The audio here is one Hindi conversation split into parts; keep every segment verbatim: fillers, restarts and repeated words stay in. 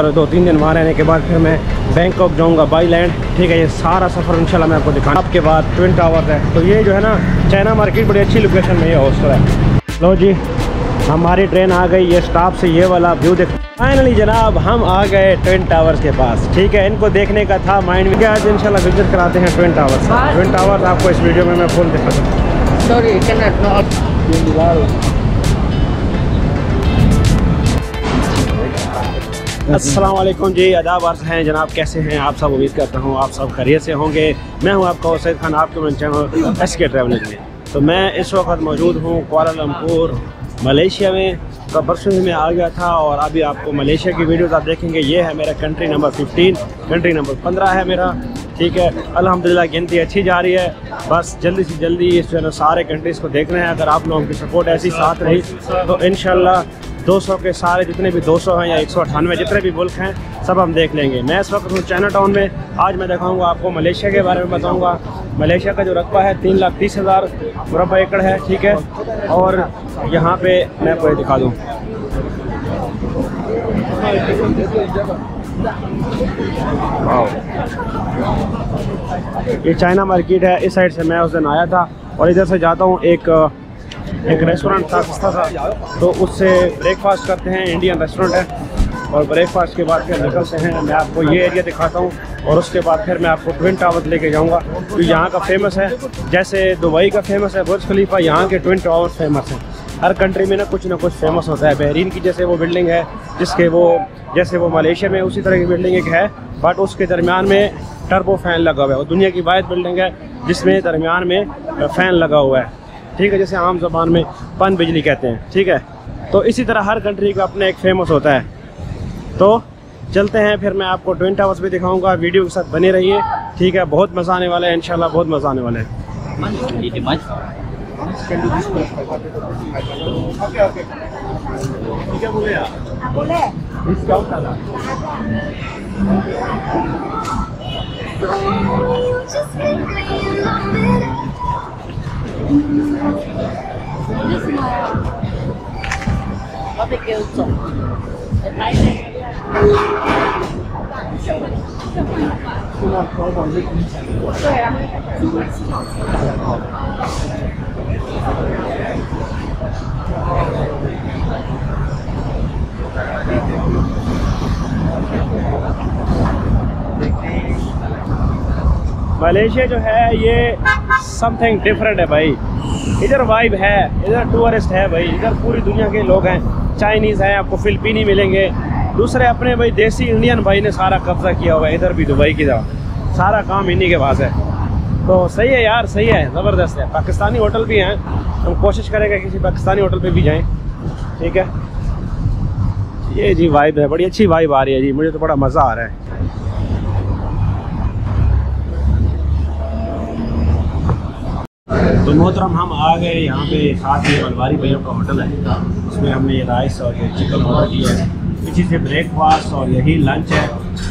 और दो तीन दिन वहाँ रहने के बाद फिर मैं बैंकॉक जाऊँगा बाई लैंड। ठीक है, ये सारा सफ़र इंशाल्लाह मैं आपको दिखाऊंगा। आपके बाद ट्विन टावर है, तो ये जो है ना चाइना मार्केट बड़ी अच्छी लोकेशन में ये हॉस्टल है। लो जी, हमारी ट्रेन आ गई। ये स्टाफ से ये वाला व्यू देख। फाइनली जनाब हम आ गए ट्विन टावर्स के पास। ठीक है, इनको देखने का था माइंड में। आज इंशाल्लाह विजिट कराते हैं ट्विन टावर्स। ट्विन टावर्स आपको इस वीडियो में मैं फुल दिखा दूँ। Sorry can not. अस्सलाम वालेकुम जी, आदाब अर्ज़ हैं जनाब, कैसे हैं आप सब? उम्मीद करता हूँ आप सब खैरियत से होंगे। मैं हूँ आपका हुसैन खान, आपके मेरे चैनल एस के ट्रैवलिंग में। तो मैं इस वक्त मौजूद हूँ कुआलालंपुर मलेशिया में। तो परसों में आ गया था और अभी आपको मलेशिया की वीडियोस आप देखेंगे। ये है मेरा country number fifteen, country number पंद्रह है मेरा। ठीक है, अल्हम्दुलिल्लाह गिनती अच्छी जा रही है। बस जल्दी से जल्दी इस जो है ना सारे कंट्रीज़ को देखना है। अगर आप लोगों की सपोर्ट ऐसी साथ रही तो इंशाल्लाह दो सौ के सारे जितने भी दो सौ हैं या एक सौ अट्ठानवे जितने भी मुल्क हैं सब हम देख लेंगे। मैं इस वक्त हूँ चाइना टाउन में। आज मैं दिखाऊंगा आपको मलेशिया के बारे में बताऊंगा। मलेशिया का जो रकबा है तीन लाख तीस हज़ार मुरबा एकड़ है। ठीक है, और यहाँ पे मैं आपको दिखा दूँ। ये चाइना मार्केट है। इस साइड से मैं उस दिन आया था और इधर से जाता हूँ। एक एक रेस्टोरेंट था सस्ता था, तो उससे ब्रेकफास्ट करते हैं। इंडियन रेस्टोरेंट है, और ब्रेकफास्ट के बाद फिर निकलते हैं। मैं आपको ये एरिया दिखाता हूँ और उसके बाद फिर मैं आपको ट्विन टावर लेके जाऊँगा, जो यहाँ का फेमस है। जैसे दुबई का फेमस है बुर्ज खलीफा, यहाँ के ट्विन टावर फेमस हैं। हर कंट्री में ना कुछ ना कुछ फेमस होता है। बहरीन की जैसे वो बिल्डिंग है, जिसके वो जैसे वो मलेशिया में उसी तरह की बिल्डिंग एक है, बट उसके दरमियान में टर्बो फैन लगा हुआ है। वो दुनिया की वाहिद बिल्डिंग है जिसमें दरमियान में फ़ैन लगा हुआ है। ठीक है, जैसे आम जबान में पन बिजली कहते हैं। ठीक है, तो इसी तरह हर कंट्री का अपना एक फेमस होता है। तो चलते हैं, फिर मैं आपको ट्विन टावर्स भी दिखाऊंगा। वीडियो के साथ बने रहिए। ठीक है, बहुत मज़ा आने वाला है इंशाल्लाह, बहुत मज़ा आने वाला है। मलेशिया जो है ये समथिंग डिफरेंट है भाई। इधर वाइब है, इधर टूरिस्ट है भाई, इधर पूरी दुनिया के लोग हैं। चाइनीज़ हैं, आपको फिलिपीनी मिलेंगे, दूसरे अपने भाई देसी इंडियन भाई ने सारा कब्जा किया हुआ है। इधर भी दुबई की तरह सारा काम इन्हीं के पास है। तो सही है यार, सही है, ज़बरदस्त है। पाकिस्तानी होटल भी हैं, हम कोशिश करेंगे किसी पाकिस्तानी होटल पर भी जाएँ। ठीक है, ये जी वाइब है, बड़ी अच्छी वाइब आ रही है जी, मुझे तो बड़ा मज़ा आ रहा है। तो मोहतरम हम आ गए यहाँ पे। साथ ये बलवारी भैया का होटल है, उसमें हमने ये राइस और ये चिकन ऑर्डर किया है। इसी से ब्रेकफास्ट और यही लंच है,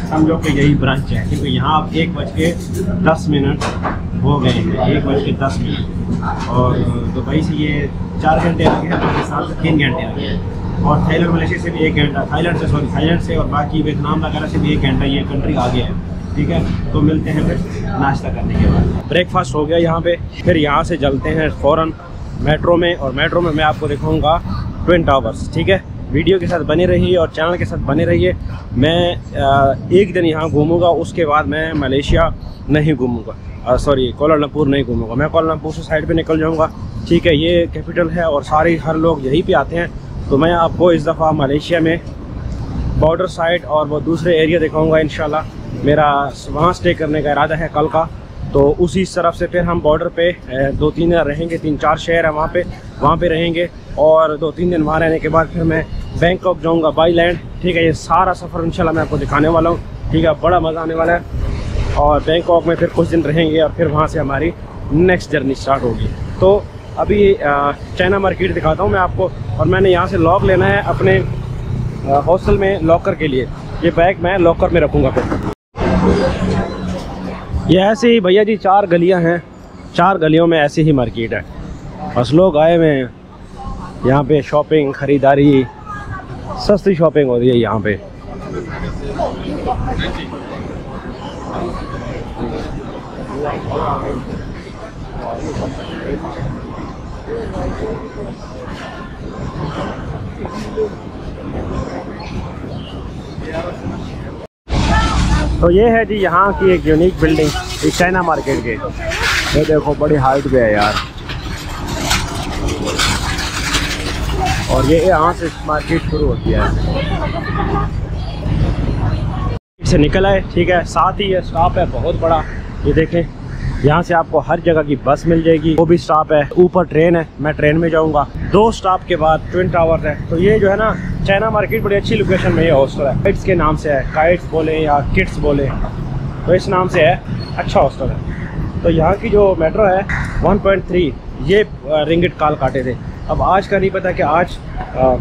समझो कि यही ब्रंच है। क्योंकि यहाँ अब एक बज के दस मिनट हो गए हैं, एक बज के दस मिनट और दुबई से ये चार घंटे लगे हैं, पाकिस्तान से तीन घंटे लगे हैं, और थाईलैंड मलेशिया से भी एक घंटा, थाईलैंड से सॉरी थाईलैंड से और बाकी वियतनाम वगैरह से भी एक घंटा ये कंट्री आ गया है। ठीक है, तो मिलते हैं फिर नाश्ता करने के बाद। ब्रेकफास्ट हो गया यहाँ पे, फिर यहाँ से चलते हैं फ़ौरन मेट्रो में, और मेट्रो में मैं आपको दिखाऊंगा ट्विन टावर्स। ठीक है, वीडियो के साथ बने रहिए और चैनल के साथ बने रहिए। मैं एक दिन यहाँ घूमूंगा, उसके बाद मैं मलेशिया नहीं घूमूंगा, सॉरी कुआलालंपुर नहीं घूमूंगा। मैं कुआलालंपुर से साइड पर निकल जाऊँगा। ठीक है, ये कैपिटल है और सारे हर लोग यहीं पर आते हैं। तो मैं आपको इस दफ़ा मलेशिया में बॉर्डर साइड और वो दूसरे एरिया दिखाऊँगा। इंशाल्लाह मेरा वहाँ स्टे करने का इरादा है कल का। तो उसी तरफ से फिर हम बॉर्डर पे दो तीन दिन रहेंगे, तीन चार शहर हैं वहाँ पे, वहाँ पे रहेंगे। और दो तीन दिन वहाँ रहने के बाद फिर मैं बैंकॉक जाऊँगा बाई लैंड। ठीक है, ये सारा सफ़र इंशाल्लाह मैं आपको दिखाने वाला हूँ। ठीक है, बड़ा मज़ा आने वाला है। और बैंकॉक में फिर कुछ दिन रहेंगे और फिर वहाँ से हमारी नेक्स्ट जर्नी स्टार्ट होगी। तो अभी चाइना मार्केट दिखाता हूँ मैं आपको, और मैंने यहाँ से लॉक लेना है अपने हॉस्टल में लॉकर के लिए। ये बैग मैं लॉकर में रखूँगा फिर। ये ऐसे ही भैया जी चार गलियां हैं, चार गलियों में ऐसी ही मार्केट है। बस लोग आए हुए हैं यहाँ पे, शॉपिंग, ख़रीदारी, सस्ती शॉपिंग हो रही है यहाँ पे। तो ये है जी यहाँ की एक यूनिक बिल्डिंग इस चाइना मार्केट के। ये देखो बड़ी हाइट पे है यार, और ये यहाँ से मार्केट शुरू होती है। इससे निकला है ठीक है, साथ ही ये स्टॉप है बहुत बड़ा, ये देखें यहाँ से आपको हर जगह की बस मिल जाएगी, वो भी स्टॉप है। ऊपर ट्रेन है, मैं ट्रेन में जाऊँगा। दो स्टॉप के बाद ट्विन टावर है। तो ये जो है ना चाइना मार्केट बड़ी अच्छी लोकेशन में ये हॉस्टल है, किड्स के नाम से है, काइट्स बोले या किड्स बोले तो इस नाम से है, अच्छा हॉस्टल है। तो यहाँ की जो मेट्रो है वन पॉइंट थ्री ये रिंगिट काल काटे थे। अब आज का नहीं पता कि आज आ,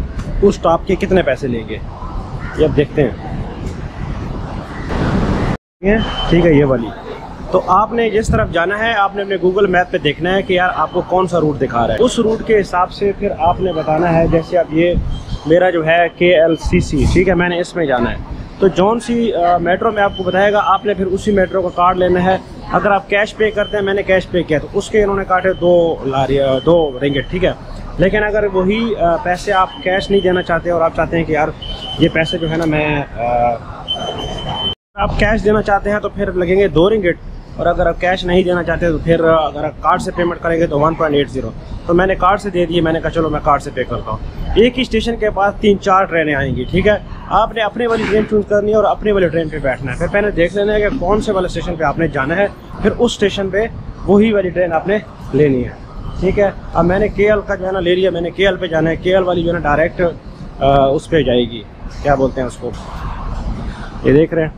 उस टॉप के कितने पैसे लेंगे, ये अब देखते हैं। ठीक है ये वाली। तो आपने जिस तरफ जाना है आपने अपने गूगल मैप पे देखना है कि यार आपको कौन सा रूट दिखा रहा है, उस रूट के हिसाब से फिर आपने बताना है। जैसे अब ये मेरा जो है के एल सी सी ठीक है, मैंने इसमें जाना है तो जौन सी आ, मेट्रो में आपको बताएगा आपने फिर उसी मेट्रो का कार्ड लेना है। अगर आप कैश पे करते हैं, मैंने कैश पे किया तो उसके इन्होंने काटे दो लारी दो रिंगेट ठीक है। लेकिन अगर वही पैसे आप कैश नहीं देना चाहते और आप चाहते हैं कि यार ये पैसे जो है ना मैं आ, आप कैश देना चाहते हैं तो फिर लगेंगे दो रिंगेट, और अगर आप कैश नहीं देना चाहते तो फिर अगर आप कार्ड से पेमेंट करेंगे तो वन पॉइंट एट ज़ीरो। तो मैंने कार्ड से दे दिए, मैंने कहा चलो मैं कार्ड से पे करता हूँ। एक ही स्टेशन के पास तीन चार ट्रेनें आएंगी ठीक है, आपने अपने वाली ट्रेन चूज करनी है और अपने वाली ट्रेन पे बैठना है। फिर पहले देख लेना है कि कौन से वाले स्टेशन पे आपने जाना है, फिर उस स्टेशन पे वही वाली ट्रेन आपने लेनी है ठीक है। अब मैंने के एल का जो है ना ले लिया, मैंने के एल पे जाना है, के एल वाली जो है ना डायरेक्ट उस पर जाएगी, क्या बोलते हैं उसको, ये देख रहे हैं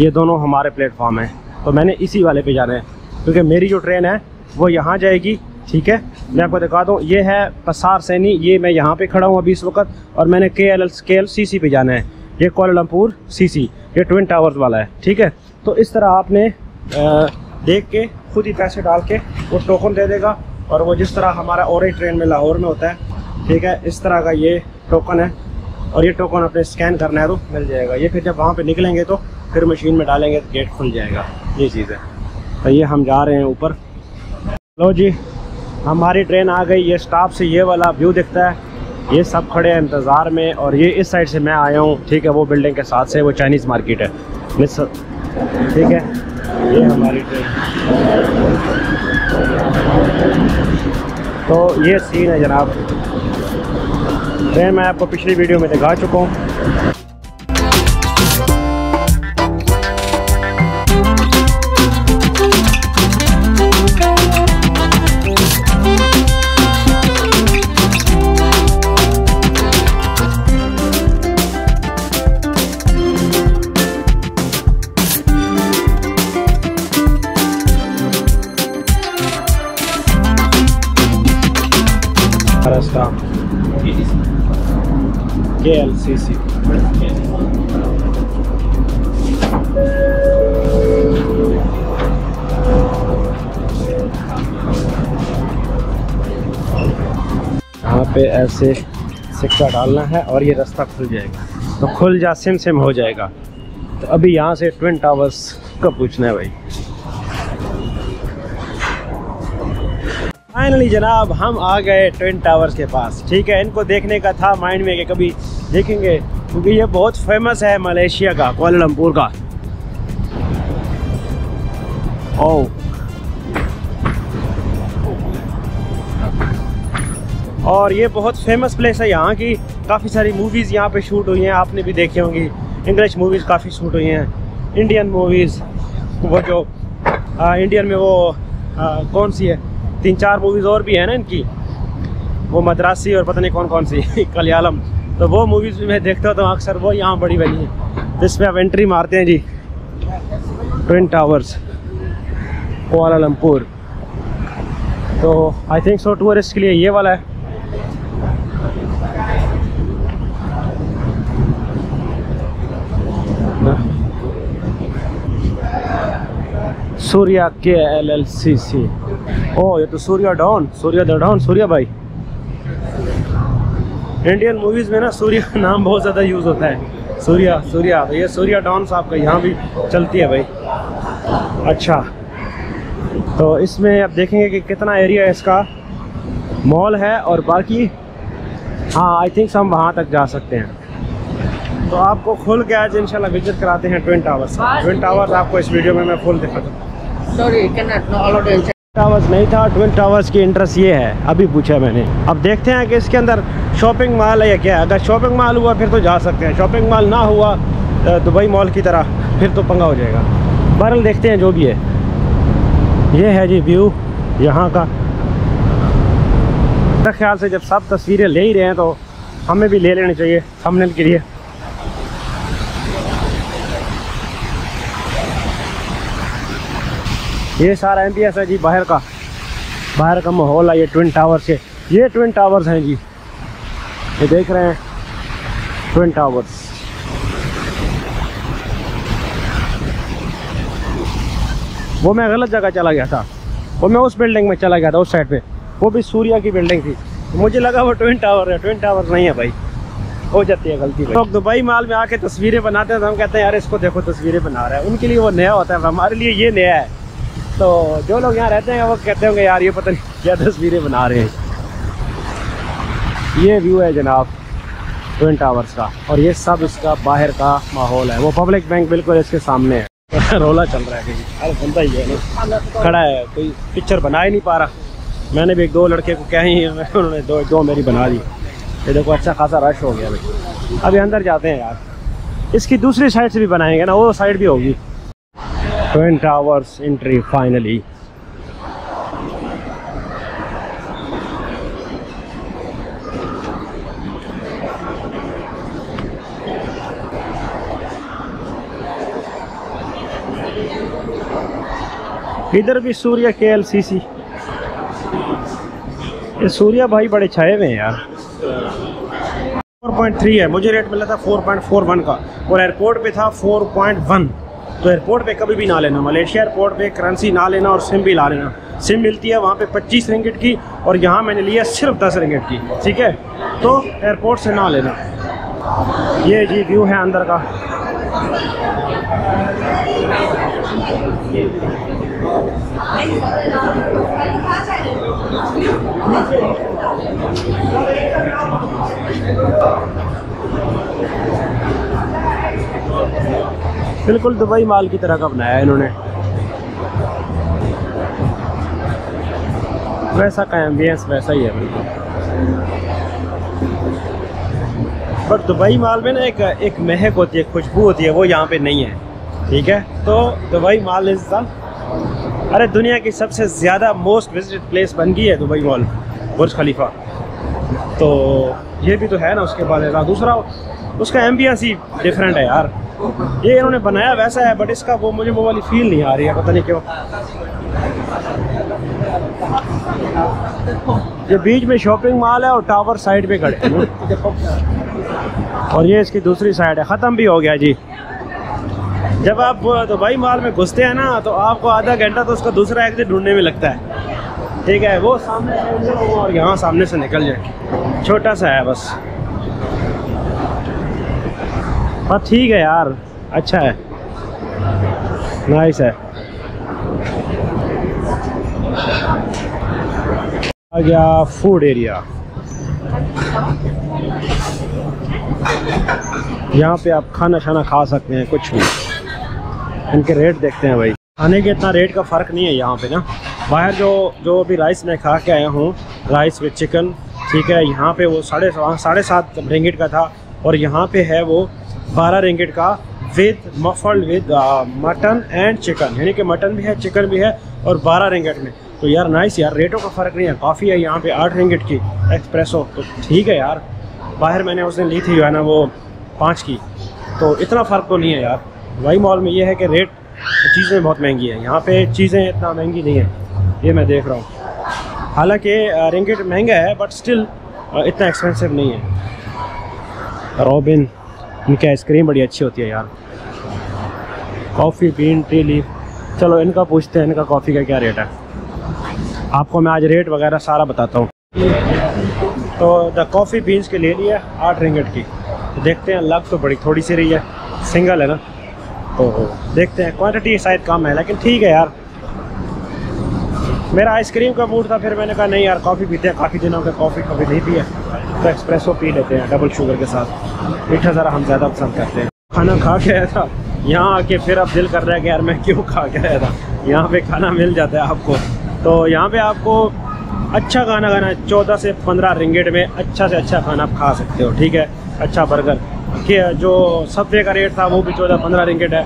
ये दोनों हमारे प्लेटफॉर्म हैं। तो मैंने इसी वाले पे जाना है क्योंकि मेरी जो ट्रेन है वो यहाँ जाएगी ठीक है। मैं आपको दिखा दूँ, ये है पसार सैनी, ये मैं यहाँ पे खड़ा हूँ अभी इस वक्त, और मैंने के एल के एल सी सी पे जाना है, ये कोलमपुर सी सी, ये ट्विन टावर्स वाला है ठीक है। तो इस तरह आपने आ, देख के खुद ही पैसे डाल के वो टोकन दे देगा, और वो जिस तरह हमारा और ट्रेन में लाहौर में होता है ठीक है, इस तरह का ये टोकन है, और ये टोकन आपने स्कैन करना है तो मिल जाएगा। ये फिर जब वहाँ पर निकलेंगे तो फिर मशीन में डालेंगे तो गेट खुल जाएगा, ये चीज़ है। तो ये हम जा रहे हैं ऊपर। लो जी हमारी ट्रेन आ गई, ये स्टॉप से ये वाला व्यू दिखता है, ये सब खड़े हैं इंतज़ार में, और ये इस साइड से मैं आया हूँ ठीक है, वो बिल्डिंग के साथ से वो चाइनीज़ मार्केट है ठीक है। ये हमारी ट्रेन, तो ये सीन है जनाब ट्रेन, मैं आपको पिछली वीडियो में दिखा चुका हूँ। रास्ता के एल सी सी यहाँ पे ऐसे सिक्का डालना है और ये रास्ता खुल जाएगा, तो खुल जा सिम सिम हो जाएगा। तो अभी यहाँ से ट्विन टावर्स का पूछना है भाई। फाइनली जनाब हम आ गए ट्विन टावर्स के पास ठीक है, इनको देखने का था माइंड में कि कभी देखेंगे क्योंकि ये बहुत फेमस है मलेशिया का, कोलमपुर का। ओह और ये बहुत फेमस प्लेस है, यहाँ की काफ़ी सारी मूवीज़ यहाँ पे शूट हुई हैं, आपने भी देखी होंगी। इंग्लिश मूवीज़ काफ़ी शूट हुई हैं, इंडियन मूवीज़ वो जो आ, इंडियन में वो आ, कौन सी है, तीन चार मूवीज़ और भी है ना इनकी, वो मद्रासी और पता नहीं कौन कौन सी कलयालम, तो वो मूवीज़ भी मैं देखता था अक्सर, वो यहाँ बड़ी बनी है। तो इसमें अब एंट्री मारते हैं जी ट्विन टावर्स कुआलालंपुर। तो आई थिंक सो टूरिस्ट के लिए ये वाला है। सूर्या के एल एल सी सी, ओ ये तो Surya down, Surya the down, Surya भाई। इंडियन मूवीज़ में ना सूर्या नाम बहुत ज़्यादा यूज़ होता है, सूर्या सूर्या भैया सूर्या टाउन साहब का यहाँ भी चलती है भाई। अच्छा तो इसमें आप देखेंगे कि कितना एरिया है इसका, मॉल है और बाकी हाँ आई थिंक हम वहाँ तक जा सकते हैं। तो आपको खुल के आज इंशाल्लाह विजिट कराते हैं ट्विन टावर्स। ट्विन टावर्स आपको इस वीडियो में मैं फुल दिखाता। सॉरी ट्विन टावर्स नहीं था, ट्विन टावर्स की इंटरेस्ट ये है, अभी पूछा मैंने। अब देखते हैं कि इसके अंदर शॉपिंग मॉल है या क्या है। अगर शॉपिंग मॉल हुआ फिर तो जा सकते हैं, शॉपिंग मॉल ना हुआ दुबई मॉल की तरह फिर तो पंगा हो जाएगा। बहरहाल देखते हैं जो भी है। ये है जी व्यू यहाँ का। मेरे ख्याल से जब सब तस्वीरें ले ही रहे हैं तो हमें भी ले लेनी चाहिए थंबनेल के लिए। ये सारा एम्बियंस है जी बाहर का, बाहर का माहौल है। ये ट्विन टावर्स है, ये ट्विन टावर्स हैं जी, ये देख रहे हैं ट्विन टावर्स। वो मैं गलत जगह चला गया था, वो मैं उस बिल्डिंग में चला गया था उस साइड पे, वो भी सूर्या की बिल्डिंग थी, मुझे लगा वो ट्विन टावर है। ट्विन टावर नहीं है भाई, हो जाती है गलती। लोग तो दुबई मॉल में आके तस्वीरें बनाते हैं तो हम कहते हैं यार इसको देखो तस्वीरें बना रहा है, उनके लिए वो नया होता है, हमारे लिए ये नया है। तो जो लोग यहाँ रहते हैं वो कहते होंगे यार ये पता नहीं क्या तस्वीरें बना रहे हैं। ये व्यू है जनाब ट्विन टावर्स का, और ये सब इसका बाहर का माहौल है। वो पब्लिक बैंक बिल्कुल इसके सामने है। रोला चल रहा है, अरे बंदा ही है खड़ा है, कोई पिक्चर बना ही नहीं पा रहा। मैंने भी एक दो लड़के को क्या ही, उन्होंने दो दो मेरी बना दी। ये देखो अच्छा खासा रश हो गया भाई। अभी अंदर जाते हैं यार, इसकी दूसरी साइड से भी बनाएंगे ना, वो साइड भी होगी। Twin towers entry finally. इधर भी सूर्या के एल सी सी। ये सूर्या भाई बड़े छाए हुए हैं यार। फोर पॉइंट थ्री है, मुझे रेट मिला था फोर पॉइंट फोर वन का, और एयरपोर्ट पे था फोर पॉइंट वन। तो एयरपोर्ट पे कभी भी ना लेना, मलेशिया एयरपोर्ट पे करेंसी ना लेना और सिम भी ला लेना। सिम मिलती है वहाँ पे पच्चीस रिंगिट की, और यहाँ मैंने लिया सिर्फ दस रिंगिट की, ठीक है। तो एयरपोर्ट से ना लेना। ये जी व्यू है अंदर का। बिल्कुल दुबई मॉल की तरह का बनाया इन्होंने, वैसा का एम्बियंस वैसा ही है बिल्कुल। बट दुबई मॉल में ना एक एक महक होती है, खुशबू होती है, वो यहाँ पे नहीं है, ठीक है। तो दुबई मॉल इज द अरे दुनिया की सबसे ज़्यादा मोस्ट विजिटेड प्लेस बन गई है दुबई मॉल, बुर्ज खलीफा। तो ये भी तो है ना उसके बारे में। दूसरा उसका एम्बियंस ही डिफरेंट है यार, ये इन्होंने बनाया वैसा है बट इसका वो मुझे वो वाली फील नहीं आ रही है, पता नहीं क्यों। ये बीच में शॉपिंग मॉल है और टावर साइड पे खड़े हैं, और ये इसकी दूसरी साइड है। ख़त्म भी हो गया जी। जब आप दुबई मॉल में घुसते हैं ना तो आपको आधा घंटा तो उसका दूसरा एग्जिट ढूंढने में लगता है, ठीक है। वो सामने से और यहाँ सामने से निकल जाए, छोटा सा है बस। बस ठीक है यार, अच्छा है, नाइस है। आ गया फूड एरिया। यहाँ पे आप खाना शाना खा सकते हैं कुछ भी। इनके रेट देखते हैं भाई, खाने के इतना रेट का फ़र्क नहीं है यहाँ पे ना। बाहर जो जो अभी राइस मैं खा के आया हूँ, राइस विद चिकन, ठीक है, यहाँ पे वो साढ़े साढ़े सात रिंगिट का था, और यहाँ पे है वो बारह रिंगिट का with muffled with mutton and chicken, यानी कि मटन भी है चिकन भी है, और बारह रिंगिट में। तो यार नाइस यार, रेटों का फ़र्क नहीं है। काफ़ी है यहाँ पर आठ रिंगिट की एक्सप्रेसो, तो ठीक है यार। बाहर मैंने उसने ली थी जो है ना वो पाँच की, तो इतना फ़र्क तो नहीं है यार। दुबई मॉल में ये है कि रेट चीज़ें बहुत महंगी है, यहाँ पे चीज़ें इतना महंगी नहीं है, ये मैं देख रहा हूँ। हालांकि रिंगिट महंगा है बट स्टिल इतना एक्सपेंसिव नहीं है। रॉबिन, इनकी आइसक्रीम बड़ी अच्छी होती है यार। कॉफ़ी बीन टी लीफ, चलो इनका पूछते हैं इनका कॉफ़ी का क्या रेट है। आपको मैं आज रेट वगैरह सारा बताता हूँ। तो द कॉफ़ी बीन्स के ले लिया आठ रिंगिट की, तो देखते हैं, लग तो बड़ी थोड़ी सी रही है, सिंगल है ना, तो देखते हैं। क्वांटिटी शायद कम है लेकिन ठीक है यार। मेरा आइसक्रीम का मूड था, फिर मैंने कहा नहीं यार कॉफ़ी पीते हैं, काफ़ी दिनों का कॉफ़ी कभी नहीं पी है, तो एक्सप्रेसो पी लेते हैं डबल शुगर के साथ, मीठा ज़रा हम ज़्यादा पसंद करते हैं। खाना खा के आया था, यहाँ आके फिर अब दिल कर रहा है कि यार मैं क्यों खा के आया था, यहाँ पे खाना मिल जाता है आपको। तो यहाँ पे आपको अच्छा खाना खाना चौदह से पंद्रह रिंगेट में अच्छा से अच्छा खाना आप खा सकते हो, ठीक है। अच्छा बर्गर कि जो सब्वे का रेट था वो भी चौदह पंद्रह रिंगेट है,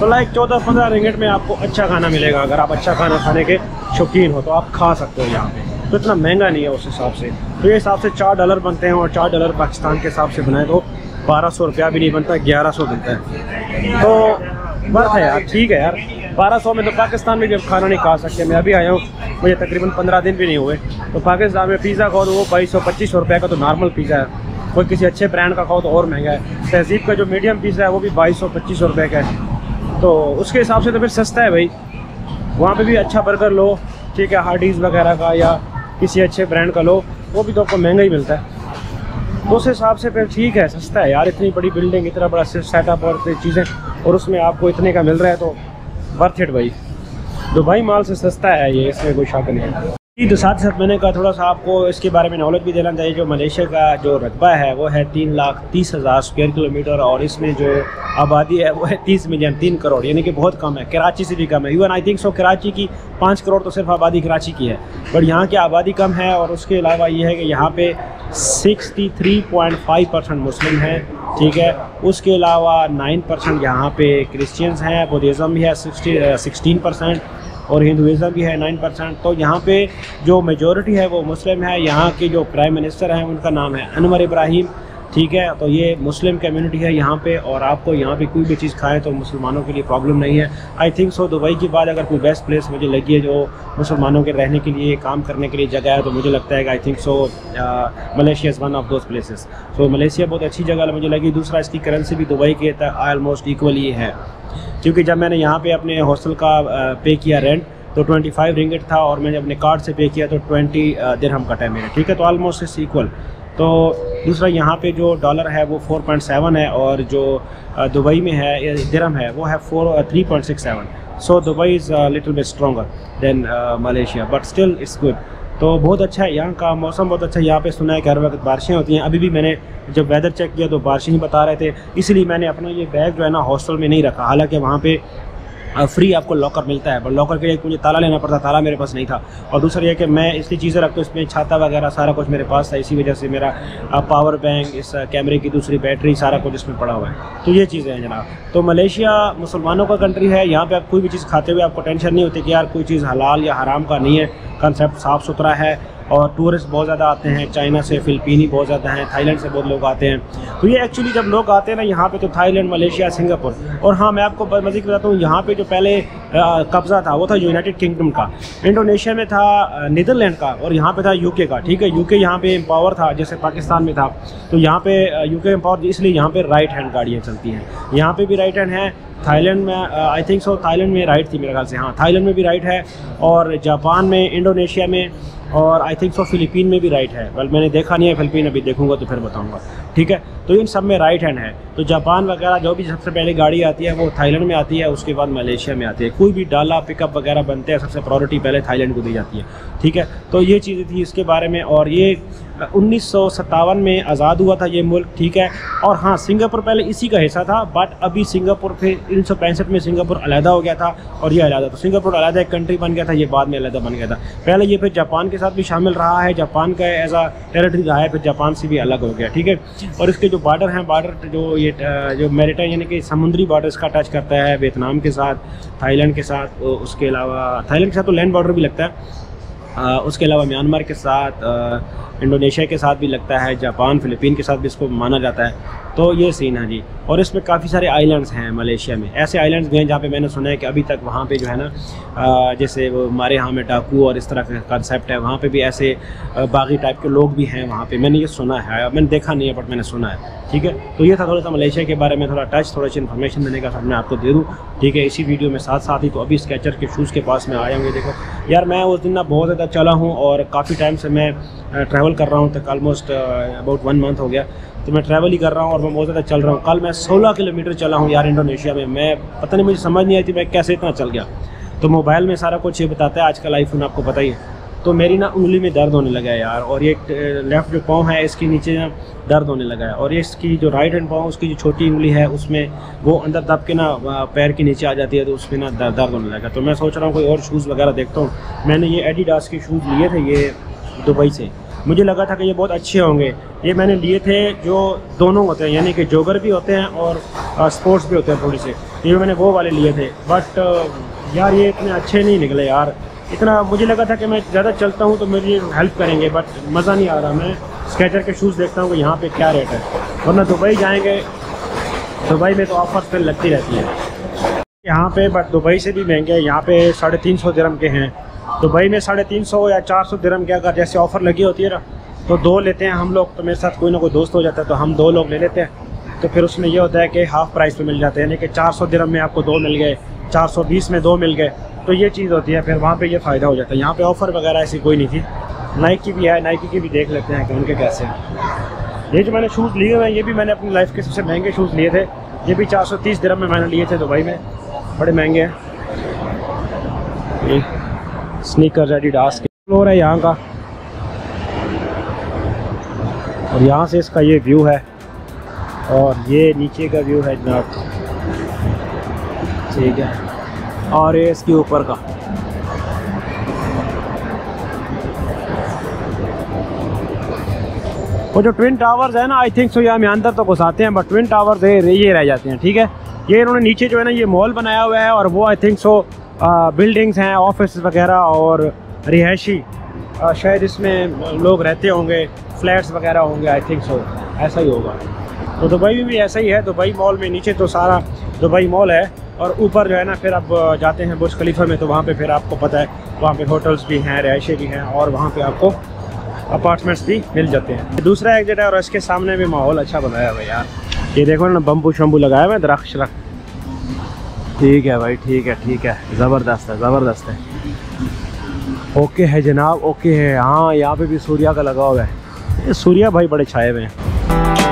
तो लाइक चौदह पंद्रह रिंगेट में आपको अच्छा खाना मिलेगा। अगर आप अच्छा खाना खाने के शौकीन हो तो आप खा सकते हो यहाँ पे, तो इतना महंगा नहीं है उस हिसाब से। तो ये हिसाब से चार डॉलर बनते हैं, और चार डॉलर पाकिस्तान के हिसाब से बनाए तो बारह सौ रुपया भी नहीं बनता, ग्यारह सौ बनता है। तो बस है यार, ठीक है यार। बारह सौ में तो पाकिस्तान में भी खाना नहीं खा सकते। मैं अभी आया हूँ, मुझे तकरीबन पंद्रह दिन भी नहीं हुए, तो पाकिस्तान में पिज़्ज़ा खाओ तो वो बाईस सौ पच्चीस सौ रुपये का तो नॉर्मल पिज़्ज़ा है, कोई किसी अच्छे ब्रांड का खाओ तो और महंगा है। तहजीब का जो मीडियम पिज़्ज़ा है वो भी बाईस सौ पच्चीस सौ रुपये का है, तो उसके हिसाब से तो फिर सस्ता है भाई। वहाँ पे भी अच्छा बर्गर लो, ठीक है, हार्डीज़ वगैरह का या किसी अच्छे ब्रांड का लो, वो भी तो आपको महंगा ही मिलता है, तो उस हिसाब से फिर ठीक है, सस्ता है यार। इतनी बड़ी बिल्डिंग, इतना बड़ा सेटअप और इतनी चीज़ें, और उसमें आपको इतने का मिल रहा है, तो वर्थ इट भाई। दुबई मॉल से सस्ता है ये, इसमें कोई शक नहीं है। जी, तो साथ साथ मैंने कहा थोड़ा सा आपको इसके बारे में नॉलेज भी देना चाहिए। जो मलेशिया का जो रकबा है वो है तीन लाख तीस हज़ार स्क्वायर किलोमीटर, और इसमें जो आबादी है वो है तीस मिलियन, तीन करोड़, यानी कि बहुत कम है, कराची से भी कम है। Even I think so Karachi की पाँच करोड़ तो सिर्फ आबादी कराची की है, बट यहाँ की आबादी कम है। और उसके अलावा ये है कि यहाँ पर sixty three point five percent Muslim हैं, ठीक है। उसके अलावा नाइन परसेंट यहाँ पर क्रिश्चियंस हैं, बुद्धिज़्म भी है सिक्सटी सिक्सटीन परसेंट, और हिंदुज़म भी है नाइन परसेंट। तो यहाँ पे जो मेजॉरिटी है वो मुस्लिम है। यहाँ के जो प्राइम मिनिस्टर हैं उनका नाम है अनवर इब्राहिम, ठीक है। तो ये मुस्लिम कम्युनिटी है यहाँ पे, और आपको यहाँ पे कोई भी चीज़ खाएं तो मुसलमानों के लिए प्रॉब्लम नहीं है। आई थिंक सो दुबई के बाद अगर कोई बेस्ट प्लेस मुझे लगी है जो मुसलमानों के रहने के लिए, काम करने के लिए जगह है, तो मुझे लगता है कि I think so Malaysia is one of those places. So Malaysia बहुत अच्छी जगह मुझे लगी। दूसरा, इसकी करेंसी भी दुबई के आलमोस्ट इक्वल ही है, क्योंकि जब मैंने यहाँ पे अपने हॉस्टल का पे किया रेंट तो पच्चीस रिंगिट था, और मैंने अपने कार्ड से पे किया तो बीस दिरहम कटा मेरे, ठीक है, तो ऑलमोस्ट इस इक्वल। तो दूसरा, यहाँ पे जो डॉलर है वो फोर पॉइंट सेवन है, और जो दुबई में है दिरहम है वो है four three point six seven. So Dubai is little bit stronger than Malaysia, but still it's good. तो बहुत अच्छा है, यहाँ का मौसम बहुत अच्छा है। यहाँ पे सुना है कि हर वक्त बारिशें होती हैं। अभी भी मैंने जब वेदर चेक किया तो बारिश ही बता रहे थे, इसलिए मैंने अपना ये बैग जो है ना हॉस्टल में नहीं रखा। हालांकि वहाँ पे फ्री आपको लॉकर मिलता है, बट लॉकर के लिए मुझे ताला लेना पड़ता, ताला मेरे पास नहीं था। और दूसरा यह कि मैं इसलिए चीज़ें रखता हूँ, इसमें छाता वगैरह सारा कुछ मेरे पास था, इसी वजह से मेरा पावर बैंक, इस कैमरे की दूसरी बैटरी, सारा कुछ इसमें पड़ा हुआ है। तो ये चीज़ें हैं जनाब। तो मलेशिया मुसलमानों का कंट्री है, यहाँ पर आप कोई भी चीज़ खाते हुए आपको टेंशन नहीं होती कि यार कोई चीज़ हलाल या हराम का नहीं है। कंसेप्ट साफ़ सुथरा है, और टूरिस्ट बहुत ज़्यादा आते हैं, चाइना से, फिलिपीनी बहुत ज़्यादा हैं, थाईलैंड से बहुत लोग आते हैं। तो ये एक्चुअली जब लोग आते हैं ना यहाँ पे, तो थाईलैंड, मलेशिया, सिंगापुर, और हाँ मैं आपको मज़े की बताता हूँ, यहाँ पे जो पहले कब्ज़ा था वो था यूनाइटेड किंगडम का, इंडोनेशिया में था नीदरलैंड का, और यहाँ पे था यूके का, ठीक है। यूके यहाँ पे एम्पावर था, जैसे पाकिस्तान में था, तो यहाँ पे यूके एम्पावर, इसलिए यहाँ पे राइट हैंड गाड़ियाँ चलती हैं। यहाँ पे भी राइट हैंड है। थाईलैंड में आई थिंक सो थाईलैंड में राइट थी मेरे ख्याल से, हाँ थाईलैंड में भी राइट है, और जापान में, इंडोनेशिया में, और आई थिंक सो फिलिपीन में भी राइट है। वेल मैंने देखा नहीं है फिलिपीन, अभी देखूंगा तो फिर बताऊंगा, ठीक है। तो इन सब में राइट हैंड है। तो जापान वगैरह जो भी सबसे पहले गाड़ी आती है वो थाईलैंड में आती है, उसके बाद मलेशिया में आती है। कोई भी डाला पिकअप वगैरह बनते हैं, सबसे प्रायोरिटी पहले थाईलैंड को दी जाती है, ठीक है। तो ये चीज़ें थी इसके बारे में। और ये उन्नीस सौ सत्तावन में आज़ाद हुआ था ये मुल्क, ठीक है। और हाँ, सिंगापुर पहले इसी का हिस्सा था, बट अभी सिंगापुर फिर उन्नीस सौ पैंसठ में सिंगापुर अलहदा हो गया था, और ये अलहदा। तो सिंगापुर अलहदा एक कंट्री बन गया था, ये बाद में अलहदा बन गया था। पहले ये फिर जापान के साथ भी शामिल रहा है, जापान का एज आ टेरेटरी रहा है, फिर जापान से भी अलग हो गया, ठीक है। और इसके जो बार्डर हैं, बार्डर जो ये जो मैरिटाइम यानी कि समुद्री बार्डर इसका टच करता है वियतनाम के साथ, थाईलैंड के साथ, उसके अलावा थाईलैंड के साथ तो लैंड बॉर्डर भी लगता है, आ, उसके अलावा म्यांमार के साथ, आ, इंडोनेशिया के साथ भी लगता है, जापान, फिलिपीन के साथ भी इसको माना जाता है। तो ये सीन है जी। और इसमें काफ़ी सारे आइलैंड्स हैं मलेशिया में, ऐसे आइलैंड्स भी हैं जहाँ पे मैंने सुना है कि अभी तक वहाँ पे जो है ना आ, जैसे वो हमारे यहाँ में डाकू और इस तरह का कंसेप्ट है, वहाँ पे भी ऐसे बागी टाइप के लोग भी हैं वहाँ पे, मैंने ये सुना है, मैंने देखा नहीं है बट मैंने सुना है, ठीक है। तो ये था थोड़ा सा मलेशिया के बारे में, थोड़ा टच, थोड़ा सी इन्फॉर्मेशन देने का मैं आपको दे दूँ, ठीक है, इसी वीडियो में साथ साथ ही। तो अभी स्केचर के शूज़ के पास में आया हूँ, देखो यार मैं उस दिन ना बहुत ज़्यादा चला हूँ, और काफ़ी टाइम से मैं ट्रैवल ट्रैवल कर रहा हूँ तक आलमोस्ट अबाउट वन मंथ हो गया, तो मैं ट्रैवल ही कर रहा हूँ और मैं बहुत ज़्यादा चल रहा हूँ। कल मैं सोलह किलोमीटर चला हूँ यार इंडोनेशिया में। मैं पता नहीं, मुझे समझ नहीं आई थी मैं कैसे इतना चल गया। तो मोबाइल में सारा कुछ ये बताता है, आज का आईफोन आपको पता ही है। तो मेरी ना उंगली में दर्द होने लगा है यार, और ये लेफ़्ट जो पाँव है इसके नीचे ना दर्द होने लगा है, और ये इसकी जो राइट हैंड पाँव उसकी जो छोटी उंगली है उसमें वो अंदर दब के ना पैर के नीचे आ जाती है, तो उसमें ना दर्द होने लगा। तो मैं सोच रहा हूँ कोई और शूज़ वगैरह देखता हूँ। मैंने ये एडिडास के शूज़ लिए थे, ये दुबई से, मुझे लगा था कि ये बहुत अच्छे होंगे। ये मैंने लिए थे जो दोनों होते हैं, यानी कि जोगर भी होते हैं और स्पोर्ट्स भी होते हैं थोड़ी से। ये मैंने वो वाले लिए थे, बट यार ये इतने अच्छे नहीं निकले यार। इतना मुझे लगा था कि मैं ज़्यादा चलता हूँ तो मेरी हेल्प करेंगे, बट मज़ा नहीं आ रहा। मैं स्केचर के शूज़ देखता हूँ कि यहाँ पे क्या रेट है, वरना दुबई जाएंगे, दुबई में तो ऑफर फिर लगती रहती है यहाँ पे, बट दुबई से भी महंगे हैं। यहाँ पे साढ़े तीन सौ दिरहम के हैं, दुबई में साढ़े तीन सौ या चार सौ दिरहम के अगर जैसे ऑफ़र लगी होती है ना, तो दो लेते हैं हम लोग। तो मेरे साथ कोई ना कोई दोस्त हो जाता है, तो हम दो लोग ले लेते हैं। तो फिर उसमें यह होता है कि हाफ़ प्राइस पर मिल जाते हैं, यानी कि चार सौ दिरहम में आपको दो मिल गए, चार सौ बीस में दो मिल गए। तो ये चीज़ होती है, फिर वहाँ पे ये फ़ायदा हो जाता है। यहाँ पे ऑफ़र वगैरह ऐसी कोई नहीं थी। नाइकी भी है, नाइकी की भी देख लेते हैं कि उनके कैसे हैं। ये जो मैंने शूज़ लिए हुए हैं, ये भी मैंने अपनी लाइफ के सबसे महंगे शूज़ लिए थे। ये भी चार सौ तीस दिरहम में मैंने लिए थे दुबई में, बड़े महंगे हैं। स्नीकर्स एडिडास के फ्लोर है यहाँ का, और यहाँ से इसका ये व्यू है, और ये नीचे का व्यू है जनाब, ठीक है, और ये इसके ऊपर का। वो जो ट्विन टावर्स है ना, आई थिंक सो ये हमें अंदर तो घुसाते हैं, बट ट्विन टावर्स ये रह जाते हैं, ठीक है। ये इन्होंने नीचे जो है ना ये मॉल बनाया हुआ है, और वो आई थिंक सो बिल्डिंग्स हैं, ऑफिस वगैरह और रिहायशी, शायद इसमें लोग रहते होंगे, फ्लैट्स वगैरह होंगे, आई थिंक सो ऐसा ही होगा। तो दुबई में भी ऐसा ही है, दुबई मॉल में नीचे तो सारा दुबई मॉल है, और ऊपर जो है ना फिर अब जाते हैं बुर्ज खलीफा में। तो वहाँ पे फिर आपको पता है वहाँ पे होटल्स भी हैं, रिहायशें भी हैं, और वहाँ पे आपको अपार्टमेंट्स भी मिल जाते हैं। दूसरा एग्जिट है, और इसके सामने भी माहौल अच्छा बनाया हुआ है यार। ये देखो ना, बम्बू शम्बू लगाया हुआ है, दरख्त शरख्त, ठीक है भाई, ठीक है ठीक है, ज़बरदस्त है ज़बरदस्त है, ओके है जनाब, ओके है। हाँ, यहाँ पर भी सूर्या का लगा हुआ है। सूर्या भाई बड़े छाए हुए हैं।